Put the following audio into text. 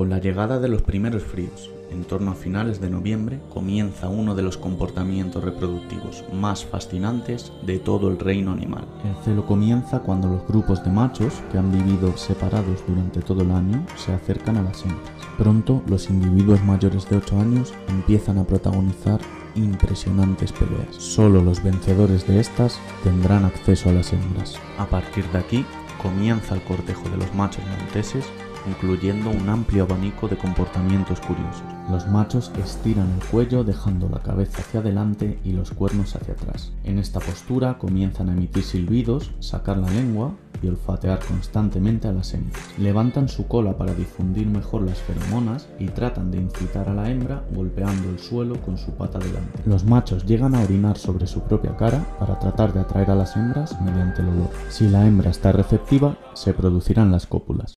Con la llegada de los primeros fríos, en torno a finales de noviembre, comienza uno de los comportamientos reproductivos más fascinantes de todo el reino animal. El celo comienza cuando los grupos de machos, que han vivido separados durante todo el año, se acercan a las hembras. Pronto, los individuos mayores de 8 años empiezan a protagonizar impresionantes peleas. Solo los vencedores de estas tendrán acceso a las hembras. A partir de aquí, comienza el cortejo de los machos monteses, incluyendo un amplio abanico de comportamientos curiosos. Los machos estiran el cuello dejando la cabeza hacia adelante y los cuernos hacia atrás. En esta postura comienzan a emitir silbidos, sacar la lengua y olfatear constantemente a las hembras. Levantan su cola para difundir mejor las feromonas y tratan de incitar a la hembra golpeando el suelo con su pata delante. Los machos llegan a orinar sobre su propia cara para tratar de atraer a las hembras mediante el olor. Si la hembra está receptiva, se producirán las cópulas.